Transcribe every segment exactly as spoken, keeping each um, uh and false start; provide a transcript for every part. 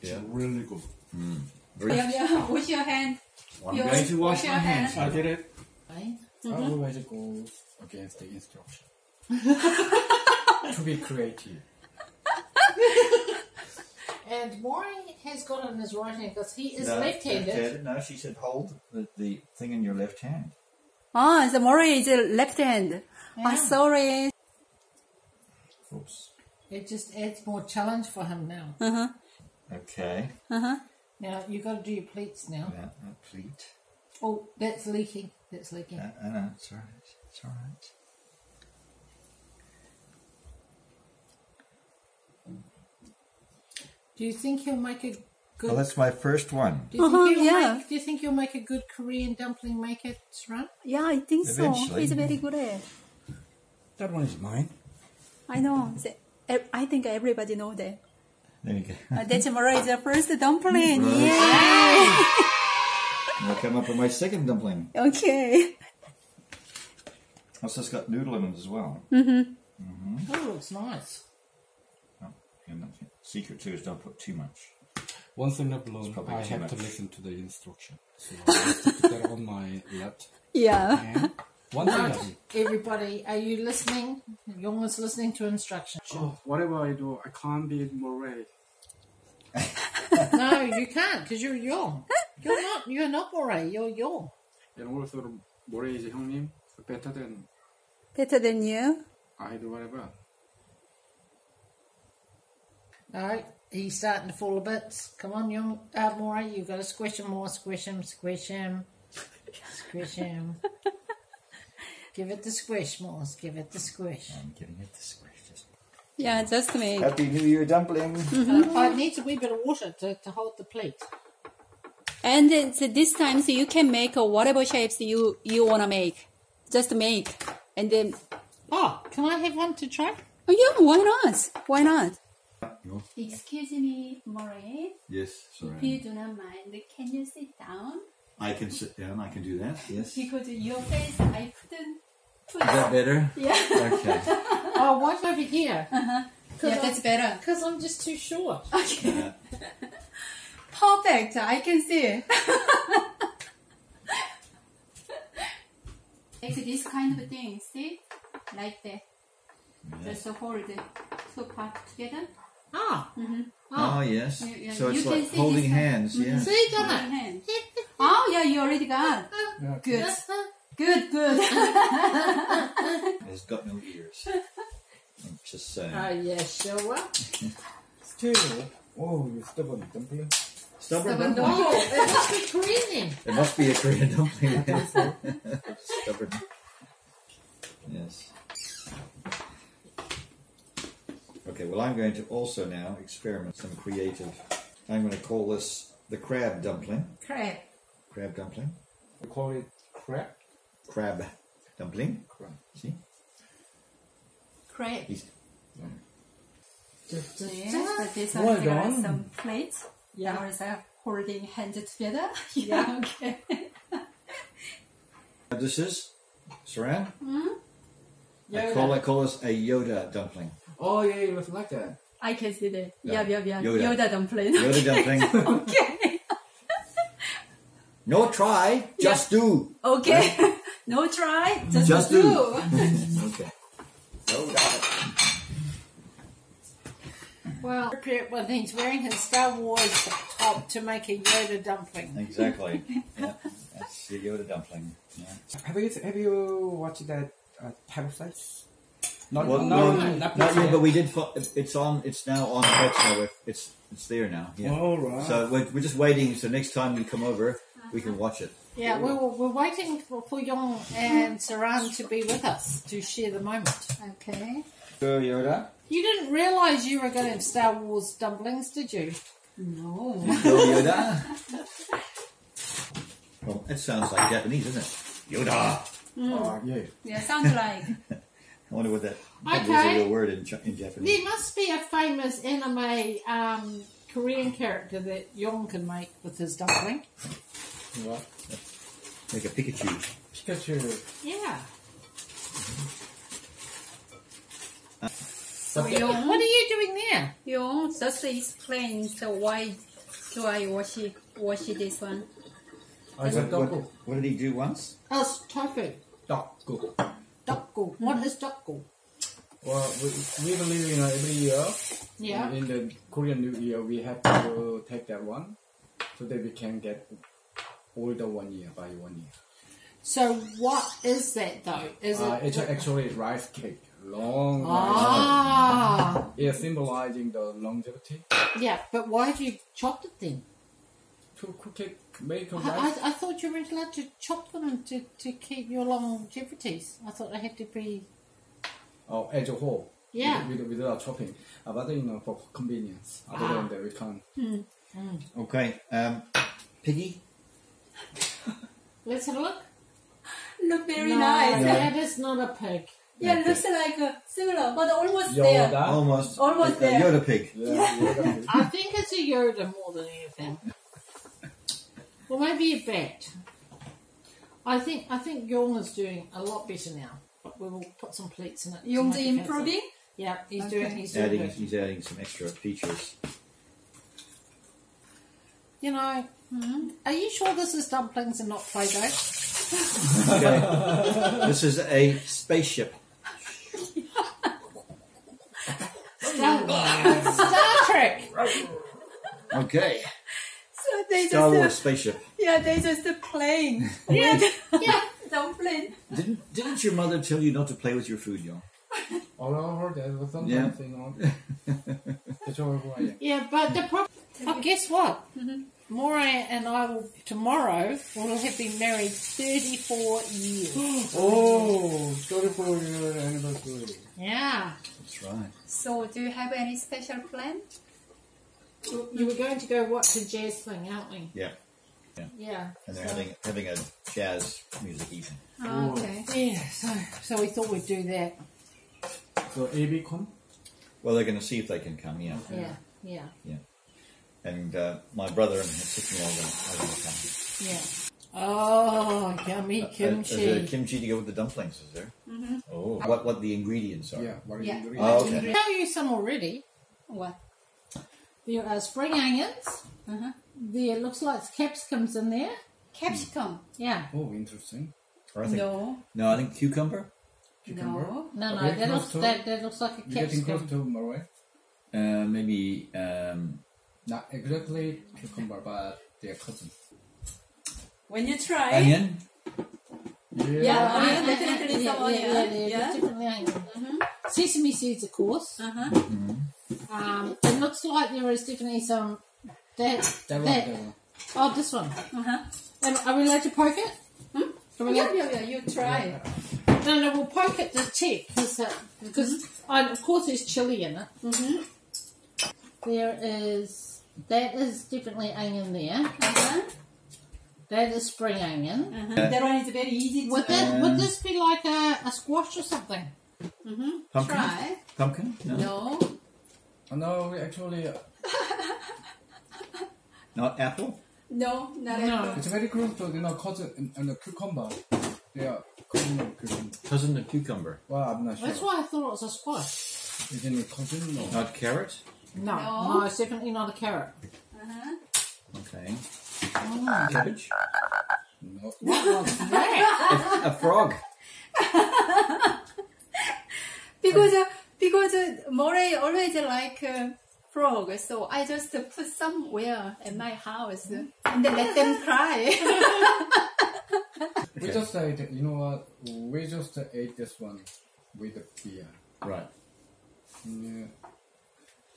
It's yeah. really good. Mm. Yeah, yeah. Wash your hand. I'm your, going to wash, wash my hands. Hand. I did it. Right? Mm-hmm. I always go against the instruction. To be creative. And Maury has got it in his right hand because he is no, left-handed. No, she said hold the, the thing in your left hand. Ah, oh, so Maury is left hand. Yeah. Oh, sorry. Oops. It just adds more challenge for him now. Uh-huh. Okay. Uh-huh. Now, you've got to do your pleats now. Yeah, that pleat. Oh, that's leaking. That's leaking. I uh, know, uh, it's all right. It's all right. Do you think he'll make a good... Well, that's my first one. Do you, uh-huh, think, he'll yeah. make, do you think he'll make a good Korean dumpling maker, Sarang? Yeah, I think Eventually. so. He's very good at it. That one is mine. I know. I think everybody knows that. There you go. uh, that's Maury's first dumpling. Right. Yay! I'll come up with my second dumpling. Okay. Also, it's got noodle in it as well. Mm-hmm. Mm-hmm. Oh, it's nice. Secret too is don't put too much. Once in a blue, I have much. to listen to the instruction. So I put that on my left. Yeah. One thing. Everybody, are you listening? Young is listening to instruction. Oh, whatever I do, I can't be Maury. No, you can't, because you're Young. You're not. You're not Maury. You're Young. And also, Maury is your name. Better than. Better than you. I do whatever. No, he's starting to fall a bit. Come on, Young, uh, Maury, you've got to squish him more. Squish him, squish him, squish him. Give it the squish, more. Give it the squish. I'm giving it the squish. Just... Yeah, just me. Happy New Year dumpling. Mm-hmm. uh, I need a wee bit of water to, to hold the plate. And uh, so this time, so you can make uh, whatever shapes you, you want to make. Just make. And then... Oh, can I have one to try? Oh, yeah, why not? Why not? Excuse me, Maury. Yes, sorry. If you do not mind, can you sit down? I can sit down, I can do that, yes. Because your face, I couldn't put. Is that better? Yeah. Okay. Oh, watch over here. Uh-huh. Yeah, I'm, that's better. Because I'm just too short. Okay. Yeah. Perfect, I can see. Like this kind of thing, see? Like that. Yeah. Just hold it so part together. Ah. Mm-hmm. Oh. Oh, yes. You, you, so it's like holding hands. Mm-hmm. Yeah. See, got yeah. Hand. Oh, yeah, you already got it. Good. Good, good. It's got no ears. I'm just saying. Oh, yeah, sure. Still. Oh, you're stubborn dumpling. Stubborn, stubborn dumpling. No, it must be Korean. It must be a Korean dumpling. Stubborn. Yes. Okay, well, I'm going to also now experiment some creative. I'm going to call this the crab dumpling. Crab. Crab dumpling. We call it crab. Crab dumpling. Crab. See? Crab. Easy. Yeah. Just, just, yeah, just. But this one here are some plates. Yeah. Also holding hands together. Yeah. Yeah. Okay. This is Sarang. Mm? I call, I call this a Yoda dumpling. Oh, yeah, it was like that. I can see that. Yeah, yeah, yeah. yeah. Yoda. Yoda dumpling. Yoda dumpling. Okay. No try, just yeah. do. Okay. Right? No try, just, just do. do. Okay. Yoda. Well, when he's wearing his Star Wars top to make a Yoda dumpling. Exactly. Yeah. That's the Yoda dumpling. Yeah. Have you, have you watched that uh, Table Size? Not, well, no, no, not not yet, but we did. It's on. It's now on Petco. It's it's there now. Yeah. All right. So we're, we're just waiting. So next time we come over, we can watch it. Yeah, we're we're waiting for, for Young and Sarang to be with us to share the moment. Okay. So Yoda, you didn't realise you were going to have Star Wars dumplings, did you? No. So Yoda. Well, it sounds like Japanese, doesn't it? Yoda. Mm. Oh, yeah. Yeah, sounds like. I wonder what that, that okay. is a real word in, in Japanese. There must be a famous anime um, Korean character that Young can make with his dumpling. What? Make a Pikachu. Pikachu. Yeah. Uh, so Young, what are you doing there? Young just explains why So I wash it, wash it this one. I said what, what, what did he do once? Oh, stop it. Duk-ku. Duk-ku. What is Duk-ku? Well, we, we believe, you know, every year, yeah. in the Korean New Year, we have to take that one so that we can get older one year by one year. So what is that though? Is uh, it it's actually rice cake. Long ah. rice cake. Yeah, symbolizing the longevity. Yeah, but why have you chopped it then? To cook it, make a rice. I, I, I thought you were allowed to chop them to, to keep your longevities. I thought they had to be... Oh, as a whole. Yeah. Without, without chopping. Uh, but you know, for convenience. Other ah. than that, we can't. Mm. Mm. Okay, um, Piggy? Let's have a look. Look very no, nice. That is not a pig. Yeah, it looks like a similar, but almost Yoda. There. Almost. Almost it's there. A Yoda pig. Yeah, yeah. Yoda pig. I think it's a Yoda more than anything. Well, maybe a bat. I think I think Young is doing a lot better now. But we will put some plates in it. Young's improving. Yeah, he's okay. doing. He's doing adding, good. He's adding some extra features. You know, mm-hmm. are you sure this is dumplings and not Play-Doh? Okay. This is a spaceship. Star, Star Trek. Okay. So they Star just Wars a, spaceship. Yeah, they just a plane. Yeah, yeah, don't play. Didn't Didn't your mother tell you not to play with your food, y'all? All over there was something yeah. on. It's all right. Yeah, but the problem. Oh, guess what? Mm-hmm. Maury and I will tomorrow will have been married thirty-four years. Oh, thirty-four year anniversary. Yeah. That's right. So, do you have any special plan? You, you were going to go watch a jazz thing, aren't we? Yeah. Yeah. Yeah. And they're so. having having a jazz music evening. Oh, okay. Yeah. So, so we thought we'd do that. So, A B come? Well, they're going to see if they can come. Yeah. Yeah. Yeah. Yeah. yeah. And uh, my brother and his sister-in-law are going to come. Yeah. Oh, yummy kimchi. Uh, there's a kimchi to go with the dumplings, is there? Mm-hmm. Oh, what what the ingredients are? Yeah, what are yeah. the ingredients? Oh, okay. I tell you some already. What? There are spring onions. Uh-huh. There looks like capsicums in there. Capsicum. Yeah. Oh, interesting. Or I think, no. No, I think cucumber. Cucumber. No, no, no that looks to, that, that looks like a capsicum. You're getting close to Maury. Uh, maybe. Um, Not exactly cucumber, but they're cousin. When you try onion, yeah, yeah onion, definitely yeah, some onion, yeah, yeah, yeah. definitely onion. Mm-hmm. Sesame seeds, of course. Uh-huh. Mm-hmm. Um, it looks like there is definitely some that that, that, that one. Oh, this one. Uh-huh. Um, are we allowed to poke it? Hmm? Yeah, yeah, yeah. You try. Yeah. No, no, we'll poke it to check because uh, because uh, of course there's chili in it. Mm-hmm. There is. That is definitely onion there. Uh-huh. That is spring onion. Uh-huh. That one is very easy to would, that, um, would this be like a, a squash or something? Mm-hmm. Pumpkin? Try. Pumpkin? No. No, oh, no we actually... Uh... not apple? No, not no. apple. It's very close to, you know, cousin and the cucumber. Yeah, cousin and cucumber. Cousin and cucumber. Well, I'm not sure. That's why I thought it was a squash. Is it a cousin or... Not carrot? No, no, no, it's definitely not a carrot. Uh-huh. Okay. Oh. Cabbage? No. What was that? A frog. because uh, because uh, Maury always like uh, frog, so I just uh, put somewhere in my house uh, and then let them cry. We just uh, ate, you know what? We just uh, ate this one with a beer. Right. Yeah.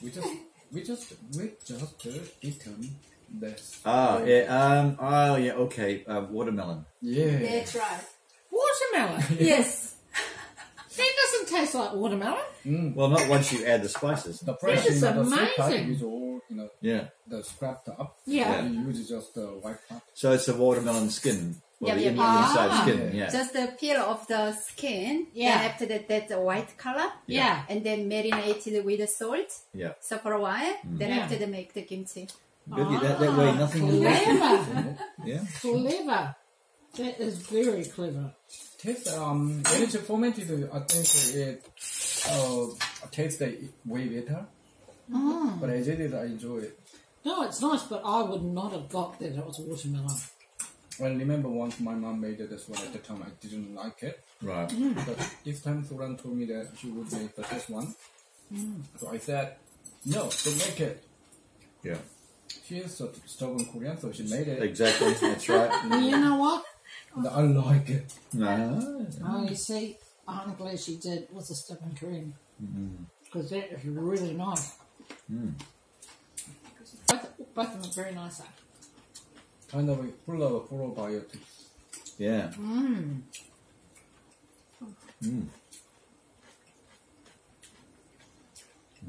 We just, we just, we just uh, eaten this. Oh, yeah, um, oh, yeah, okay, uh, watermelon. Yeah. That's right. Watermelon? Yes. That doesn't taste like watermelon. Mm. Well, not once you add the spices. The fresh is amazing. Is all, you know, yeah. The scrapped up. Yeah. You use just the white part. So it's a watermelon skin. Well, yeah, the yeah. inside ah. skin, yeah. Just the peel of the skin. Yeah. Then after that, that's a white color. Yeah. And then marinated with the salt. Yeah. So for a while, mm. then yeah. after they make the kimchi. Really, ah, that, that way, nothing. Clever. yeah. Clever. That is very clever. Taste um, when it's fermented, I think it uh tastes way better. Mm. But as it is, I enjoy it. No, it's nice, but I would not have got that it was a watermelon. Well, remember once my mum made it as well. At the time, I didn't like it. Right. Mm. But this time, Sarang told me that she would make the first one. Mm. So I said, no, don't make it. Yeah. She is a stubborn Korean, so she made it. Exactly, that's right. Well, you know what? No, I like it. No. Oh, you see, I'm glad she did with a stubborn Korean. Because mm-hmm. that is really nice. Mm. Both, both of them are very nice, though. Kind of full of probiotics. Yeah. Mmm. Mmm.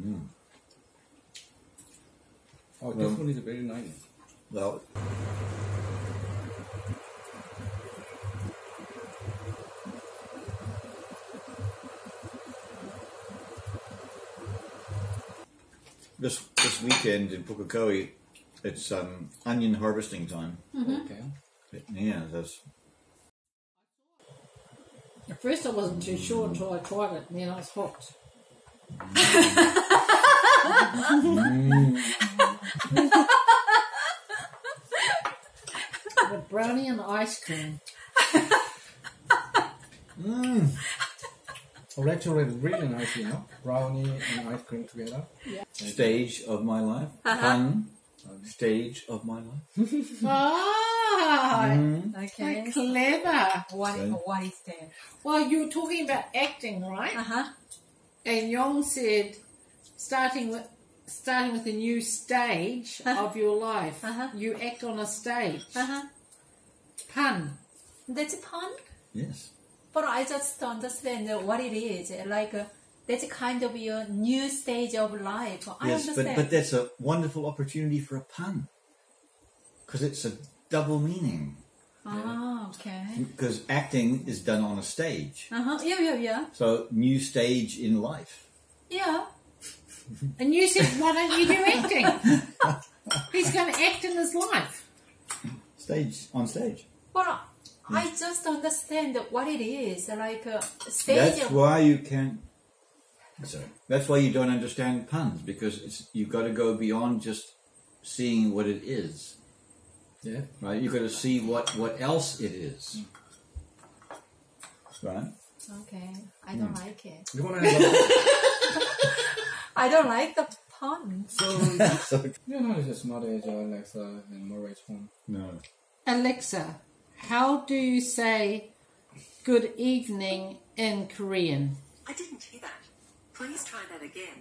Mmm. Oh, this um, one is very nice. Well. This this weekend in Pukekohe, it's um, onion harvesting time. Mm-hmm. Okay. It, yeah, that's. At first, I wasn't too sure until I tried it, and then I was hooked. Mm. The brownie and the ice cream. Mmm. Well, actually, it's really nice, you know, brownie and ice cream together. Yeah. Stage of my life. Uh-huh. Pun. Stage of my life. Oh, mm. Okay. Quite clever. What, so. What is that? Well, you were talking about acting, right? Uh huh. And Young said, starting with starting with a new stage uh-huh. of your life, uh-huh. you act on a stage. Uh-huh. Pun. That's a pun. Yes. But I just don't understand what it is. Like. A, That's kind of your new stage of life. I yes, understand. But, but that's a wonderful opportunity for a pun. Because it's a double meaning. Ah, okay. Because acting is done on a stage. Uh-huh. Yeah, yeah, yeah. So, new stage in life. Yeah. And you said, why don't you do acting? He's going to act in his life. Stage, on stage. But I yes. just understand what it is. Like a stage. That's of why you can... So that's why you don't understand puns, because it's, you've got to go beyond just seeing what it is. Yeah. Right? You've got to see what, what else it is. Right? Okay. I don't mm. like it. You want to I don't like the puns. So, you know, it's just not as Alexa and Maury's phone. No. Alexa, how do you say good evening in Korean? I didn't hear that. Please try that again.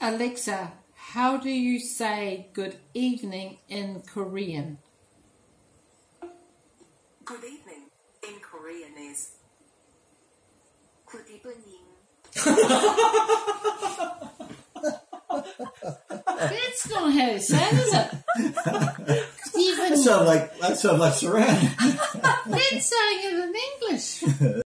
Alexa, how do you say good evening in Korean? Good evening in Korean is good evening. That's not how it sounds, is it? Good evening. That sounds like, that sounds like Sarang. That's saying it in English.